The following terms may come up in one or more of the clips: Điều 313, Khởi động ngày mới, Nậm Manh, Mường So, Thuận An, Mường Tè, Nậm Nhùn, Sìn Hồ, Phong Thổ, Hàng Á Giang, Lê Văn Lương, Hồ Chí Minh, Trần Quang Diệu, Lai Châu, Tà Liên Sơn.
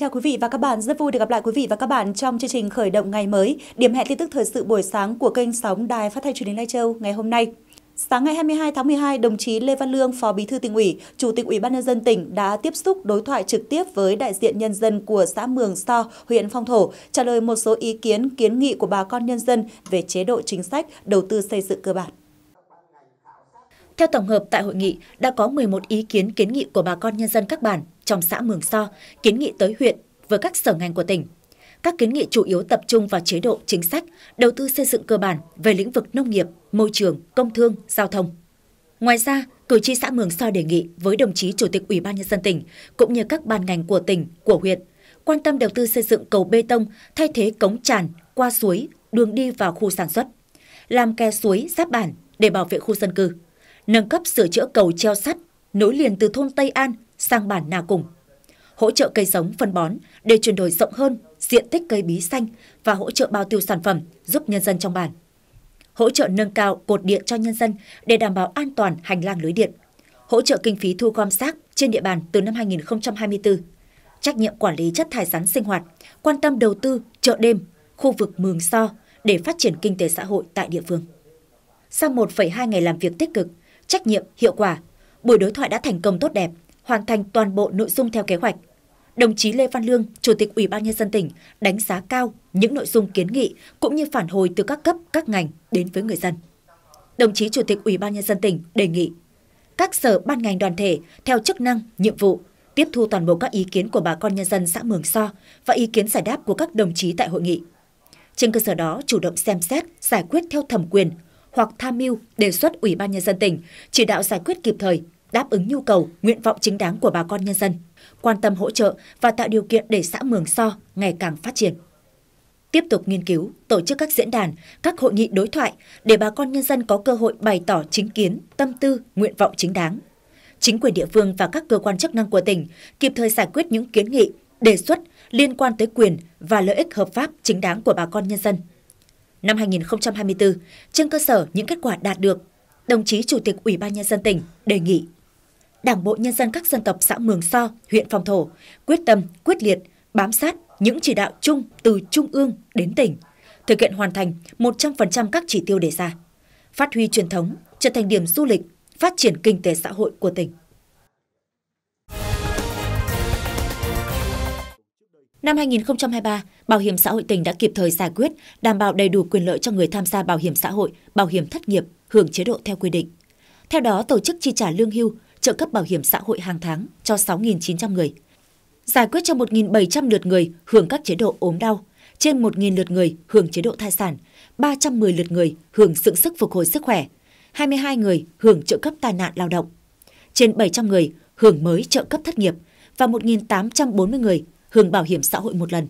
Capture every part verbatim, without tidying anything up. chào quý vị và các bạn. Rất vui được gặp lại quý vị và các bạn trong chương trình khởi động ngày mới, điểm hẹn tin tức thời sự buổi sáng của kênh sóng Đài Phát thanh Truyền hình Lai Châu ngày hôm nay. Sáng ngày hai mươi hai tháng mười hai, đồng chí Lê Văn Lương, Phó Bí thư Tỉnh ủy, Chủ tịch Ủy ban nhân dân tỉnh đã tiếp xúc đối thoại trực tiếp với đại diện nhân dân của xã Mường So, huyện Phong Thổ, trả lời một số ý kiến, kiến nghị của bà con nhân dân về chế độ chính sách, đầu tư xây dựng cơ bản. Theo tổng hợp tại hội nghị, đã có mười một ý kiến kiến nghị của bà con nhân dân các bản trong xã Mường So, kiến nghị tới huyện với các sở ngành của tỉnh. Các kiến nghị chủ yếu tập trung vào chế độ, chính sách, đầu tư xây dựng cơ bản về lĩnh vực nông nghiệp, môi trường, công thương, giao thông. Ngoài ra, cử tri xã Mường So đề nghị với đồng chí Chủ tịch Ủy ban nhân dân tỉnh cũng như các ban ngành của tỉnh, của huyện quan tâm đầu tư xây dựng cầu bê tông thay thế cống tràn qua suối, đường đi vào khu sản xuất, làm kè suối giáp bản để bảo vệ khu dân cư, nâng cấp sửa chữa cầu treo sắt nối liền từ thôn Tây An sang bản Na Cùng, hỗ trợ cây giống phân bón để chuyển đổi rộng hơn diện tích cây bí xanh và hỗ trợ bao tiêu sản phẩm giúp nhân dân trong bản, hỗ trợ nâng cao cột điện cho nhân dân để đảm bảo an toàn hành lang lưới điện, hỗ trợ kinh phí thu gom rác trên địa bàn từ năm hai nghìn không trăm hai mươi tư, trách nhiệm quản lý chất thải rắn sinh hoạt, quan tâm đầu tư chợ đêm, khu vực Mường So để phát triển kinh tế xã hội tại địa phương. Sau một phẩy hai ngày làm việc tích cực, trách nhiệm, hiệu quả, buổi đối thoại đã thành công tốt đẹp, hoàn thành toàn bộ nội dung theo kế hoạch. Đồng chí Lê Văn Lương, Chủ tịch Ủy ban nhân dân tỉnh đánh giá cao những nội dung kiến nghị cũng như phản hồi từ các cấp, các ngành đến với người dân. Đồng chí Chủ tịch Ủy ban nhân dân tỉnh đề nghị các sở, ban ngành, đoàn thể theo chức năng, nhiệm vụ tiếp thu toàn bộ các ý kiến của bà con nhân dân xã Mường So và ý kiến giải đáp của các đồng chí tại hội nghị. Trên cơ sở đó chủ động xem xét, giải quyết theo thẩm quyền hoặc tham mưu đề xuất Ủy ban nhân dân tỉnh chỉ đạo giải quyết kịp thời, đáp ứng nhu cầu, nguyện vọng chính đáng của bà con nhân dân, quan tâm hỗ trợ và tạo điều kiện để xã Mường So ngày càng phát triển. Tiếp tục nghiên cứu, tổ chức các diễn đàn, các hội nghị đối thoại để bà con nhân dân có cơ hội bày tỏ chính kiến, tâm tư, nguyện vọng chính đáng. Chính quyền địa phương và các cơ quan chức năng của tỉnh kịp thời giải quyết những kiến nghị, đề xuất liên quan tới quyền và lợi ích hợp pháp chính đáng của bà con nhân dân. Năm hai nghìn không trăm hai mươi tư, trên cơ sở những kết quả đạt được, đồng chí Chủ tịch Ủy ban nhân dân tỉnh đề nghị Đảng bộ nhân dân các dân tộc xã Mường So, huyện Phong Thổ quyết tâm, quyết liệt, bám sát những chỉ đạo chung từ trung ương đến tỉnh, thực hiện hoàn thành một trăm phần trăm các chỉ tiêu đề ra, phát huy truyền thống, trở thành điểm du lịch, phát triển kinh tế xã hội của tỉnh. Năm hai nghìn không trăm hai mươi ba, Bảo hiểm xã hội tỉnh đã kịp thời giải quyết, đảm bảo đầy đủ quyền lợi cho người tham gia bảo hiểm xã hội, bảo hiểm thất nghiệp, hưởng chế độ theo quy định. Theo đó, tổ chức chi trả lương hưu, trợ cấp bảo hiểm xã hội hàng tháng cho sáu nghìn chín trăm người, giải quyết cho một nghìn bảy trăm lượt người hưởng các chế độ ốm đau, trên một nghìn lượt người hưởng chế độ thai sản, ba trăm mười lượt người hưởng dưỡng sức phục hồi sức khỏe, hai mươi hai người hưởng trợ cấp tai nạn lao động, trên bảy trăm người hưởng mới trợ cấp thất nghiệp và một nghìn tám trăm bốn mươi người hưởng bảo hiểm xã hội một lần.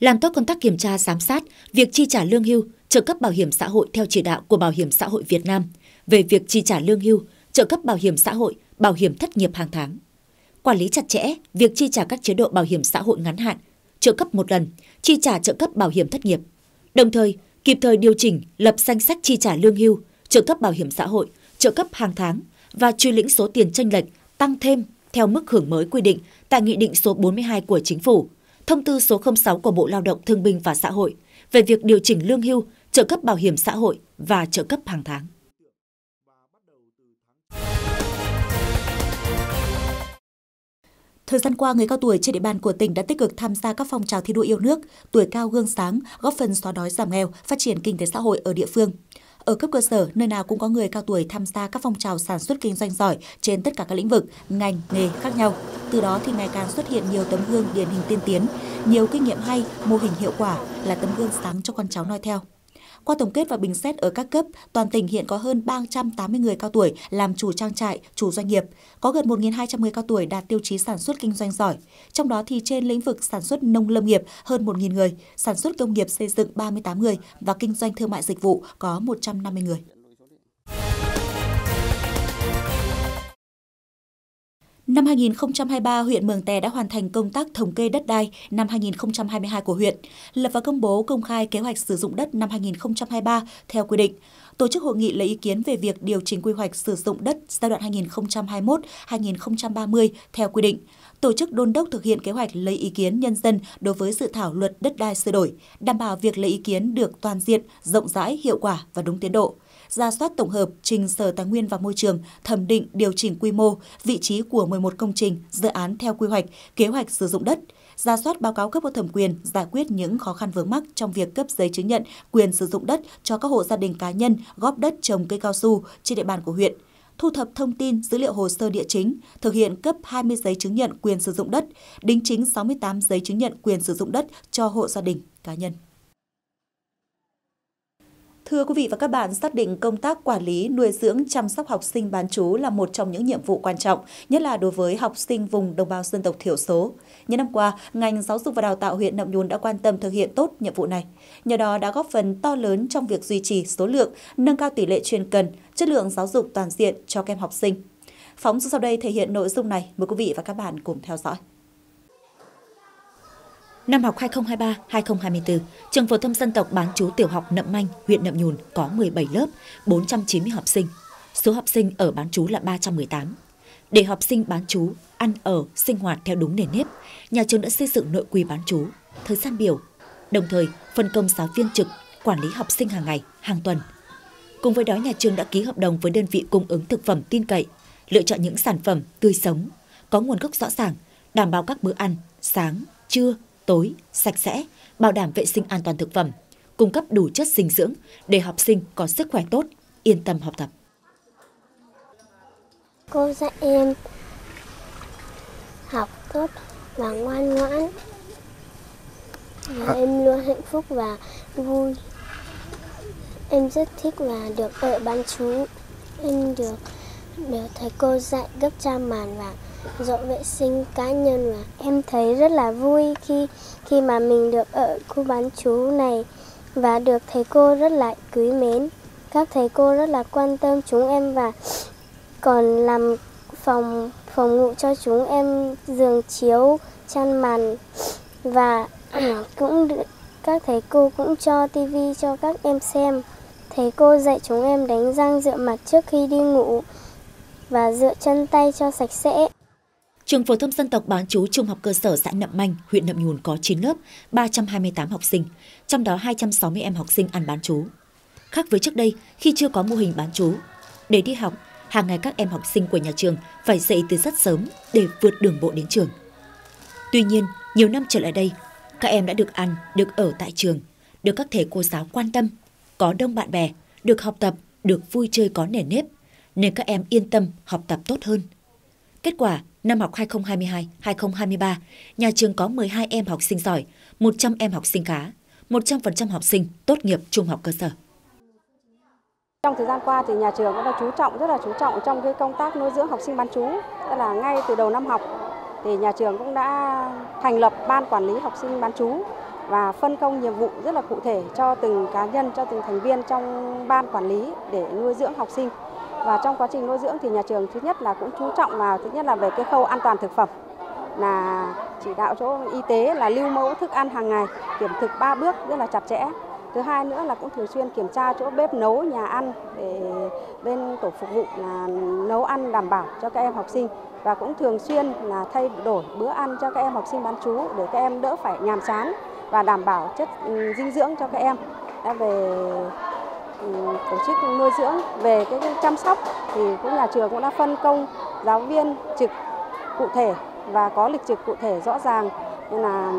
Làm tốt công tác kiểm tra giám sát việc chi trả lương hưu, trợ cấp bảo hiểm xã hội theo chỉ đạo của Bảo hiểm xã hội Việt Nam về việc chi trả lương hưu, trợ cấp bảo hiểm xã hội, bảo hiểm thất nghiệp hàng tháng. Quản lý chặt chẽ việc chi trả các chế độ bảo hiểm xã hội ngắn hạn, trợ cấp một lần, chi trả trợ cấp bảo hiểm thất nghiệp. Đồng thời, kịp thời điều chỉnh, lập danh sách chi trả lương hưu, trợ cấp bảo hiểm xã hội, trợ cấp hàng tháng và truy lĩnh số tiền chênh lệch tăng thêm theo mức hưởng mới quy định tại Nghị định số bốn mươi hai của Chính phủ, Thông tư số không sáu của Bộ Lao động Thương binh và Xã hội về việc điều chỉnh lương hưu, trợ cấp bảo hiểm xã hội và trợ cấp hàng tháng. Thời gian qua, người cao tuổi trên địa bàn của tỉnh đã tích cực tham gia các phong trào thi đua yêu nước, tuổi cao gương sáng, góp phần xóa đói giảm nghèo, phát triển kinh tế xã hội ở địa phương. Ở cấp cơ sở, nơi nào cũng có người cao tuổi tham gia các phong trào sản xuất kinh doanh giỏi trên tất cả các lĩnh vực, ngành, nghề khác nhau. Từ đó thì ngày càng xuất hiện nhiều tấm gương điển hình tiên tiến, nhiều kinh nghiệm hay, mô hình hiệu quả là tấm gương sáng cho con cháu noi theo. Qua tổng kết và bình xét ở các cấp, toàn tỉnh hiện có hơn ba trăm tám mươi người cao tuổi làm chủ trang trại, chủ doanh nghiệp, có gần một nghìn hai trăm người cao tuổi đạt tiêu chí sản xuất kinh doanh giỏi. Trong đó thì trên lĩnh vực sản xuất nông lâm nghiệp hơn một nghìn người, sản xuất công nghiệp xây dựng ba mươi tám người và kinh doanh thương mại dịch vụ có một trăm năm mươi người. Năm hai nghìn không trăm hai mươi ba, huyện Mường Tè đã hoàn thành công tác thống kê đất đai năm hai nghìn không trăm hai mươi hai của huyện, lập và công bố công khai kế hoạch sử dụng đất năm hai nghìn không trăm hai mươi ba theo quy định. tổ chức hội nghị lấy ý kiến về việc điều chỉnh quy hoạch sử dụng đất giai đoạn hai nghìn không trăm hai mươi mốt đến hai nghìn không trăm ba mươi theo quy định, tổ chức đôn đốc thực hiện kế hoạch lấy ý kiến nhân dân đối với dự thảo luật đất đai sửa đổi, đảm bảo việc lấy ý kiến được toàn diện, rộng rãi, hiệu quả và đúng tiến độ. Rà soát tổng hợp trình Sở Tài nguyên và Môi trường thẩm định điều chỉnh quy mô, vị trí của mười một công trình, dự án theo quy hoạch, kế hoạch sử dụng đất. Rà soát báo cáo cấp có thẩm quyền giải quyết những khó khăn vướng mắc trong việc cấp giấy chứng nhận quyền sử dụng đất cho các hộ gia đình cá nhân góp đất trồng cây cao su trên địa bàn của huyện. Thu thập thông tin dữ liệu hồ sơ địa chính, thực hiện cấp hai mươi giấy chứng nhận quyền sử dụng đất, đính chính sáu mươi tám giấy chứng nhận quyền sử dụng đất cho hộ gia đình cá nhân. Thưa quý vị và các bạn, xác định công tác quản lý, nuôi dưỡng, chăm sóc học sinh bán trú là một trong những nhiệm vụ quan trọng, nhất là đối với học sinh vùng đồng bào dân tộc thiểu số. Những năm qua, ngành giáo dục và đào tạo huyện Nậm Nhùn đã quan tâm thực hiện tốt nhiệm vụ này. Nhờ đó đã góp phần to lớn trong việc duy trì số lượng, nâng cao tỷ lệ chuyên cần, chất lượng giáo dục toàn diện cho các em học sinh. Phóng sự sau đây thể hiện nội dung này. Mời quý vị và các bạn cùng theo dõi. Năm học hai nghìn không trăm hai mươi ba đến hai nghìn không trăm hai mươi tư, trường phổ thông dân tộc bán trú tiểu học Nậm Manh, huyện Nậm Nhùn có mười bảy lớp, bốn trăm chín mươi học sinh. Số học sinh ở bán trú là ba trăm mười tám. Để học sinh bán trú ăn ở, sinh hoạt theo đúng nền nếp, nhà trường đã xây dựng nội quy bán trú, thời gian biểu, đồng thời phân công giáo viên trực quản lý học sinh hàng ngày, hàng tuần. Cùng với đó, nhà trường đã ký hợp đồng với đơn vị cung ứng thực phẩm tin cậy, lựa chọn những sản phẩm tươi sống, có nguồn gốc rõ ràng, đảm bảo các bữa ăn sáng, trưa, tối, sạch sẽ, bảo đảm vệ sinh an toàn thực phẩm, cung cấp đủ chất dinh dưỡng để học sinh có sức khỏe tốt, yên tâm học tập. Cô dạy em học tốt và ngoan ngoãn. Và em luôn hạnh phúc và vui. Em rất thích và được ở bán trú. Em được được thầy cô dạy gấp cha màn và dọn vệ sinh cá nhân, và em thấy rất là vui khi khi mà mình được ở khu bán trú này và được thầy cô rất là quý mến. Các thầy cô rất là quan tâm chúng em và còn làm phòng phòng ngủ cho chúng em, giường chiếu, chăn màn, và cũng các thầy cô cũng cho tivi cho các em xem. Thầy cô dạy chúng em đánh răng, rửa mặt trước khi đi ngủ và rửa chân tay cho sạch sẽ. Trường phổ thông dân tộc bán trú trung học cơ sở xã Nậm Manh, huyện Nậm Nhùn có chín lớp, ba trăm hai mươi tám học sinh, trong đó hai trăm sáu mươi em học sinh ăn bán trú. Khác với trước đây, khi chưa có mô hình bán trú, để đi học, hàng ngày các em học sinh của nhà trường phải dậy từ rất sớm để vượt đường bộ đến trường. Tuy nhiên, nhiều năm trở lại đây, các em đã được ăn, được ở tại trường, được các thầy cô giáo quan tâm, có đông bạn bè, được học tập, được vui chơi có nền nếp, nên các em yên tâm học tập tốt hơn. Kết quả, năm học hai nghìn không trăm hai mươi hai đến hai nghìn không trăm hai mươi ba, nhà trường có mười hai em học sinh giỏi, một trăm em học sinh khá, một trăm phần trăm học sinh tốt nghiệp trung học cơ sở. Trong thời gian qua thì nhà trường cũng đã chú trọng rất là chú trọng trong cái công tác nuôi dưỡng học sinh bán trú. Tức là ngay từ đầu năm học thì nhà trường cũng đã thành lập ban quản lý học sinh bán trú và phân công nhiệm vụ rất là cụ thể cho từng cá nhân, cho từng thành viên trong ban quản lý để nuôi dưỡng học sinh. Và trong quá trình nuôi dưỡng thì nhà trường thứ nhất là cũng chú trọng vào thứ nhất là về cái khâu an toàn thực phẩm, là chỉ đạo chỗ y tế là lưu mẫu thức ăn hàng ngày, kiểm thực ba bước rất là chặt chẽ. Thứ hai nữa là cũng thường xuyên kiểm tra chỗ bếp nấu, nhà ăn để bên tổ phục vụ là nấu ăn đảm bảo cho các em học sinh, và cũng thường xuyên là thay đổi bữa ăn cho các em học sinh bán trú để các em đỡ phải nhàm chán và đảm bảo chất dinh dưỡng cho các em. Đã về tổ chức nuôi dưỡng, về cái chăm sóc thì cũng nhà trường cũng đã phân công giáo viên trực cụ thể và có lịch trực cụ thể rõ ràng, như là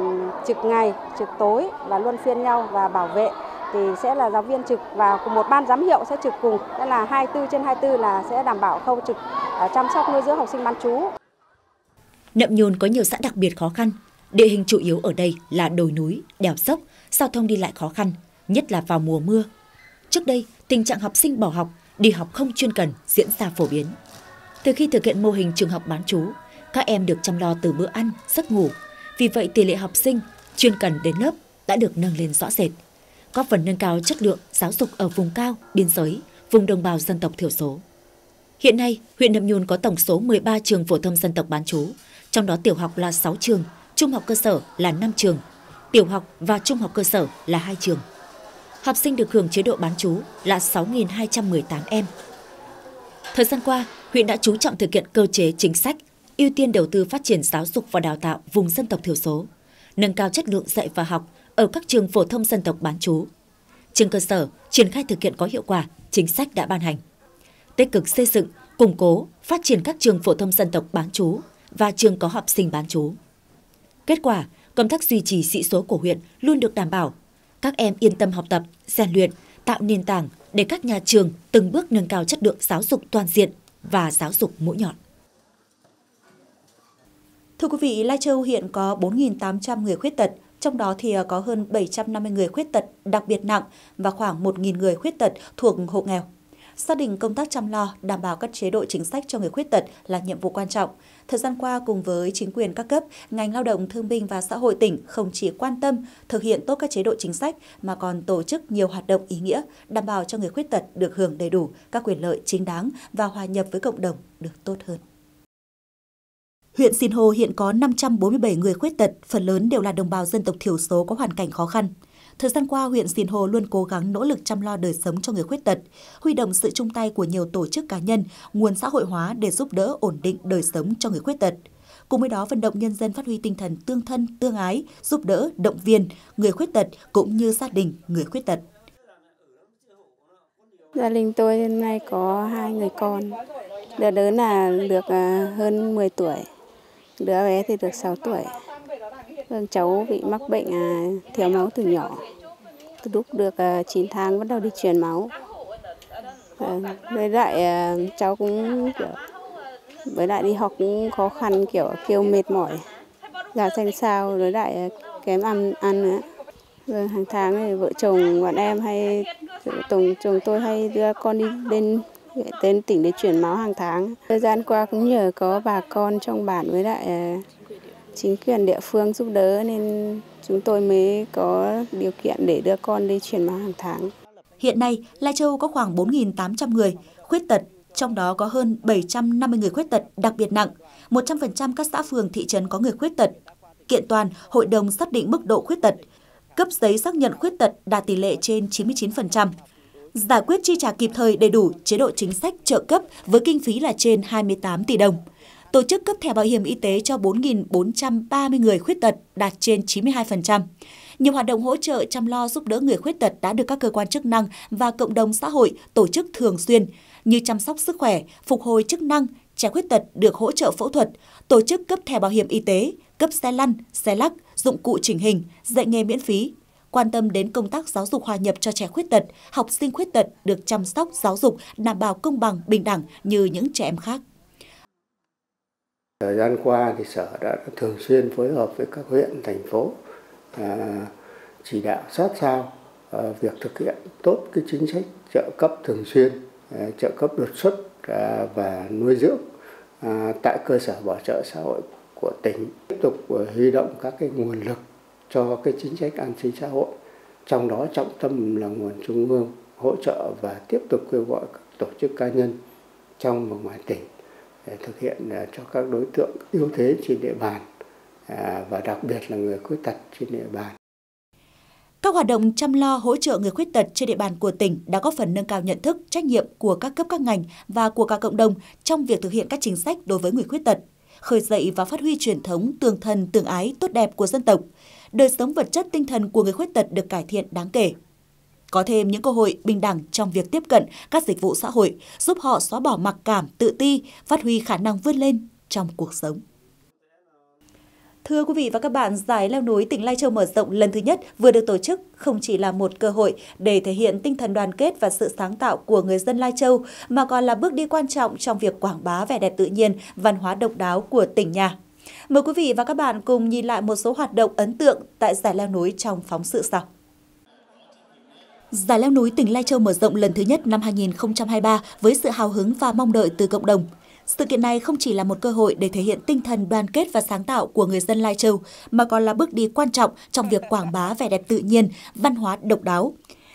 trực ngày, trực tối và luân phiên nhau, và bảo vệ thì sẽ là giáo viên trực và một ban giám hiệu sẽ trực cùng, tức là hai mươi tư trên hai mươi tư là sẽ đảm bảo khâu trực chăm sóc nuôi dưỡng học sinh bán trú. Nậm Nhùn có nhiều xã đặc biệt khó khăn, địa hình chủ yếu ở đây là đồi núi, đèo dốc, giao thông đi lại khó khăn, nhất là vào mùa mưa. Trước đây, tình trạng học sinh bỏ học, đi học không chuyên cần diễn ra phổ biến. Từ khi thực hiện mô hình trường học bán trú, các em được chăm lo từ bữa ăn, giấc ngủ. Vì vậy, tỷ lệ học sinh chuyên cần đến lớp đã được nâng lên rõ rệt, góp phần nâng cao chất lượng giáo dục ở vùng cao, biên giới, vùng đồng bào dân tộc thiểu số. Hiện nay, huyện Nậm Nhùn có tổng số mười ba trường phổ thông dân tộc bán trú, trong đó tiểu học là sáu trường, trung học cơ sở là năm trường, tiểu học và trung học cơ sở là hai trường. học sinh được hưởng chế độ bán trú là sáu nghìn hai trăm mười tám em. Thời gian qua, huyện đã chú trọng thực hiện cơ chế chính sách, ưu tiên đầu tư phát triển giáo dục và đào tạo vùng dân tộc thiểu số, nâng cao chất lượng dạy và học ở các trường phổ thông dân tộc bán trú. Trên cơ sở, triển khai thực hiện có hiệu quả chính sách đã ban hành. Tích cực xây dựng, củng cố, phát triển các trường phổ thông dân tộc bán trú và trường có học sinh bán trú. Kết quả, công tác duy trì sĩ số của huyện luôn được đảm bảo. Các em yên tâm học tập, rèn luyện, tạo nền tảng để các nhà trường từng bước nâng cao chất lượng giáo dục toàn diện và giáo dục mũi nhọn. Thưa quý vị, Lai Châu hiện có bốn nghìn tám trăm người khuyết tật, trong đó thì có hơn bảy trăm năm mươi người khuyết tật đặc biệt nặng và khoảng một nghìn người khuyết tật thuộc hộ nghèo. Xác định công tác chăm lo, đảm bảo các chế độ chính sách cho người khuyết tật là nhiệm vụ quan trọng. Thời gian qua, cùng với chính quyền các cấp, ngành lao động, thương binh và xã hội tỉnh không chỉ quan tâm thực hiện tốt các chế độ chính sách mà còn tổ chức nhiều hoạt động ý nghĩa, đảm bảo cho người khuyết tật được hưởng đầy đủ các quyền lợi chính đáng và hòa nhập với cộng đồng được tốt hơn. Huyện Sìn Hồ hiện có năm trăm bốn mươi bảy người khuyết tật, phần lớn đều là đồng bào dân tộc thiểu số có hoàn cảnh khó khăn. Thời gian qua, huyện Sìn Hồ luôn cố gắng nỗ lực chăm lo đời sống cho người khuyết tật, huy động sự chung tay của nhiều tổ chức cá nhân, nguồn xã hội hóa để giúp đỡ ổn định đời sống cho người khuyết tật. Cùng với đó, vận động nhân dân phát huy tinh thần tương thân, tương ái, giúp đỡ, động viên người khuyết tật cũng như gia đình người khuyết tật. Gia đình tôi hiện nay có hai người con, đứa lớn là được hơn mười tuổi, đứa bé thì được sáu tuổi. Cháu bị mắc bệnh thiếu máu từ nhỏ, từ lúc được chín tháng bắt đầu đi truyền máu. Với lại cháu cũng kiểu, với lại đi học cũng khó khăn, kiểu kêu mệt mỏi, da xanh xao, với lại kém ăn ăn nữa. Rồi hàng tháng thì vợ chồng bọn em hay tổng chồng tôi hay đưa con đi lên đến tỉnh để truyền máu hàng tháng. Thời gian qua cũng nhờ có bà con trong bản với lại chính quyền địa phương giúp đỡ nên chúng tôi mới có điều kiện để đưa con đi truyền máu hàng tháng. Hiện nay, Lai Châu có khoảng bốn nghìn tám trăm người khuyết tật, trong đó có hơn bảy trăm năm mươi người khuyết tật đặc biệt nặng, một trăm phần trăm các xã phường thị trấn có người khuyết tật. Kiện toàn, hội đồng xác định mức độ khuyết tật, cấp giấy xác nhận khuyết tật đạt tỷ lệ trên chín mươi chín phần trăm. Giải quyết chi trả kịp thời đầy đủ chế độ chính sách trợ cấp với kinh phí là trên hai mươi tám tỷ đồng. Tổ chức cấp thẻ bảo hiểm y tế cho bốn nghìn bốn trăm ba mươi người khuyết tật đạt trên chín mươi hai phần trăm. Nhiều hoạt động hỗ trợ chăm lo giúp đỡ người khuyết tật đã được các cơ quan chức năng và cộng đồng xã hội tổ chức thường xuyên như chăm sóc sức khỏe, phục hồi chức năng, trẻ khuyết tật được hỗ trợ phẫu thuật, tổ chức cấp thẻ bảo hiểm y tế, cấp xe lăn, xe lắc, dụng cụ chỉnh hình, dạy nghề miễn phí. Quan tâm đến công tác giáo dục hòa nhập cho trẻ khuyết tật, học sinh khuyết tật được chăm sóc giáo dục đảm bảo công bằng, bình đẳng như những trẻ em khác. Thời gian qua thì sở đã thường xuyên phối hợp với các huyện, thành phố à, chỉ đạo sát sao à, việc thực hiện tốt cái chính sách trợ cấp thường xuyên, à, trợ cấp đột xuất à, và nuôi dưỡng à, tại cơ sở bảo trợ xã hội của tỉnh, tiếp tục huy động các cái nguồn lực cho cái chính sách an sinh xã hội, trong đó trọng tâm là nguồn trung ương hỗ trợ và tiếp tục kêu gọi các tổ chức cá nhân trong và ngoài tỉnh để thực hiện cho các đối tượng yếu thế trên địa bàn và đặc biệt là người khuyết tật trên địa bàn. Các hoạt động chăm lo hỗ trợ người khuyết tật trên địa bàn của tỉnh đã góp phần nâng cao nhận thức, trách nhiệm của các cấp các ngành và của cả cộng đồng trong việc thực hiện các chính sách đối với người khuyết tật, khơi dậy và phát huy truyền thống tương thân tương ái tốt đẹp của dân tộc. Đời sống vật chất tinh thần của người khuyết tật được cải thiện đáng kể. Có thêm những cơ hội bình đẳng trong việc tiếp cận các dịch vụ xã hội, giúp họ xóa bỏ mặc cảm, tự ti, phát huy khả năng vươn lên trong cuộc sống. Thưa quý vị và các bạn, Giải leo núi tỉnh Lai Châu mở rộng lần thứ nhất vừa được tổ chức không chỉ là một cơ hội để thể hiện tinh thần đoàn kết và sự sáng tạo của người dân Lai Châu, mà còn là bước đi quan trọng trong việc quảng bá vẻ đẹp tự nhiên, văn hóa độc đáo của tỉnh nhà. Mời quý vị và các bạn cùng nhìn lại một số hoạt động ấn tượng tại Giải leo núi trong phóng sự sau. Giải leo núi tỉnh Lai Châu mở rộng lần thứ nhất năm hai nghìn không trăm hai mươi ba với sự hào hứng và mong đợi từ cộng đồng. Sự kiện này không chỉ là một cơ hội để thể hiện tinh thần đoàn kết và sáng tạo của người dân Lai Châu, mà còn là bước đi quan trọng trong việc quảng bá vẻ đẹp tự nhiên, văn hóa độc đáo.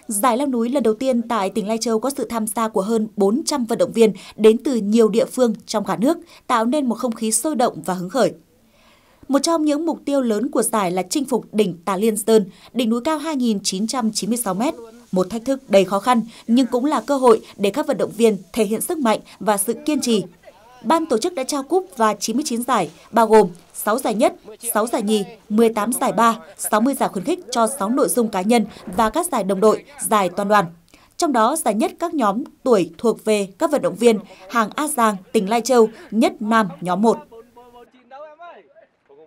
Giải leo núi lần đầu tiên tại tỉnh Lai Châu có sự tham gia của hơn bốn trăm vận động viên đến từ nhiều địa phương trong cả nước, tạo nên một không khí sôi động và hứng khởi. Một trong những mục tiêu lớn của giải là chinh phục đỉnh Tà Liên Sơn, đỉnh núi cao hai nghìn chín trăm chín mươi sáu mét. Một thách thức đầy khó khăn nhưng cũng là cơ hội để các vận động viên thể hiện sức mạnh và sự kiên trì. Ban tổ chức đã trao cúp và chín mươi chín giải, bao gồm sáu giải nhất, sáu giải nhì, mười tám giải ba, sáu mươi giải khuyến khích cho sáu nội dung cá nhân và các giải đồng đội, giải toàn đoàn. Trong đó, giải nhất các nhóm tuổi thuộc về các vận động viên Hàng Á Giang, tỉnh Lai Châu, nhất nam nhóm một.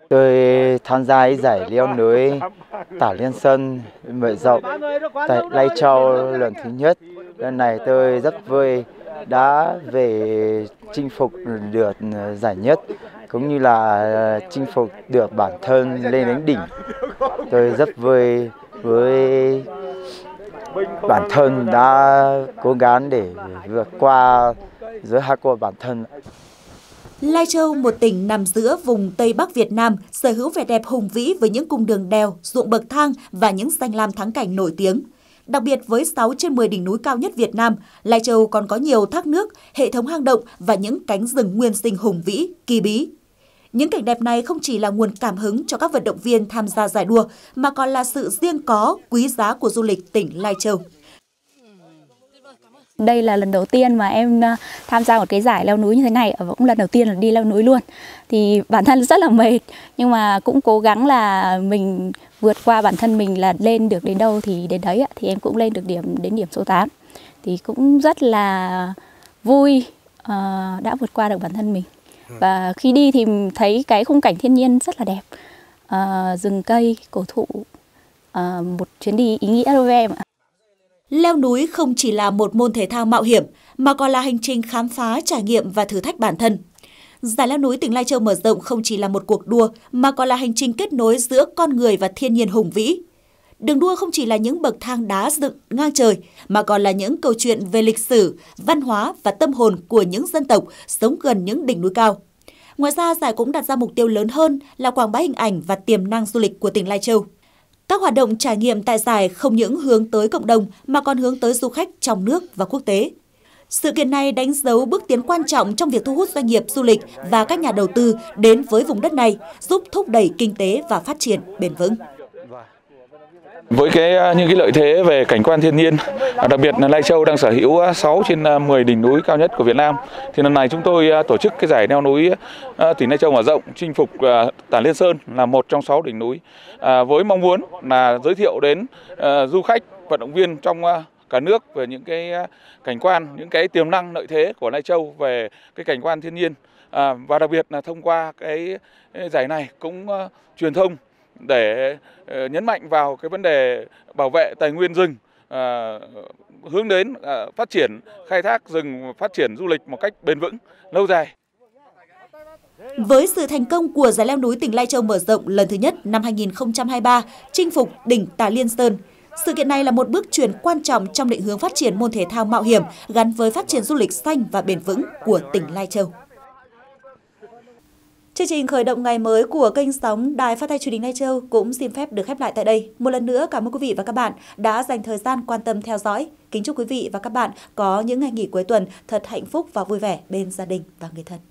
Tôi tham gia giải leo núi Tà Liên Sơn mở rộng tại Lai Châu lần thứ nhất. Lần này tôi rất vui đã về chinh phục được giải nhất, cũng như là chinh phục được bản thân lên đến đỉnh. Tôi rất vui với bản thân đã cố gắng để vượt qua giới hạn của bản thân. Lai Châu, một tỉnh nằm giữa vùng Tây Bắc Việt Nam, sở hữu vẻ đẹp hùng vĩ với những cung đường đèo, ruộng bậc thang và những danh lam thắng cảnh nổi tiếng. Đặc biệt với sáu trên mười đỉnh núi cao nhất Việt Nam, Lai Châu còn có nhiều thác nước, hệ thống hang động và những cánh rừng nguyên sinh hùng vĩ, kỳ bí. Những cảnh đẹp này không chỉ là nguồn cảm hứng cho các vận động viên tham gia giải đua, mà còn là sự riêng có, quý giá của du lịch tỉnh Lai Châu. Đây là lần đầu tiên mà em tham gia một cái giải leo núi như thế này, và cũng lần đầu tiên là đi leo núi luôn. Thì bản thân rất là mệt, nhưng mà cũng cố gắng là mình vượt qua bản thân mình, là lên được đến đâu thì đến đấy. Thì em cũng lên được điểm đến điểm số tám. Thì cũng rất là vui đã vượt qua được bản thân mình. Và khi đi thì thấy cái khung cảnh thiên nhiên rất là đẹp, à, rừng cây, cổ thụ, à, một chuyến đi ý nghĩa đối với em ạ. Leo núi không chỉ là một môn thể thao mạo hiểm, mà còn là hành trình khám phá, trải nghiệm và thử thách bản thân. Giải leo núi tỉnh Lai Châu mở rộng không chỉ là một cuộc đua, mà còn là hành trình kết nối giữa con người và thiên nhiên hùng vĩ. Đường đua không chỉ là những bậc thang đá dựng ngang trời, mà còn là những câu chuyện về lịch sử, văn hóa và tâm hồn của những dân tộc sống gần những đỉnh núi cao. Ngoài ra, giải cũng đặt ra mục tiêu lớn hơn là quảng bá hình ảnh và tiềm năng du lịch của tỉnh Lai Châu. Các hoạt động trải nghiệm tại giải không những hướng tới cộng đồng mà còn hướng tới du khách trong nước và quốc tế. Sự kiện này đánh dấu bước tiến quan trọng trong việc thu hút doanh nghiệp du lịch và các nhà đầu tư đến với vùng đất này, giúp thúc đẩy kinh tế và phát triển bền vững. Với cái những cái lợi thế về cảnh quan thiên nhiên, đặc biệt là Lai Châu đang sở hữu sáu trên mười đỉnh núi cao nhất của Việt Nam, thì lần này chúng tôi tổ chức cái giải leo núi tỉnh Lai Châu mở rộng chinh phục Tà Liên Sơn, là một trong sáu đỉnh núi, với mong muốn là giới thiệu đến du khách, vận động viên trong cả nước về những cái cảnh quan, những cái tiềm năng lợi thế của Lai Châu về cái cảnh quan thiên nhiên, và đặc biệt là thông qua cái giải này cũng truyền thông để nhấn mạnh vào cái vấn đề bảo vệ tài nguyên rừng, à, hướng đến à, phát triển khai thác rừng, phát triển du lịch một cách bền vững, lâu dài. Với sự thành công của giải leo núi tỉnh Lai Châu mở rộng lần thứ nhất năm hai nghìn không trăm hai mươi ba, chinh phục đỉnh Tà Liên Sơn, sự kiện này là một bước chuyển quan trọng trong định hướng phát triển môn thể thao mạo hiểm gắn với phát triển du lịch xanh và bền vững của tỉnh Lai Châu. Chương trình khởi động ngày mới của kênh sóng Đài Phát thanh Truyền hình Lai Châu cũng xin phép được khép lại tại đây. Một lần nữa cảm ơn quý vị và các bạn đã dành thời gian quan tâm theo dõi. Kính chúc quý vị và các bạn có những ngày nghỉ cuối tuần thật hạnh phúc và vui vẻ bên gia đình và người thân.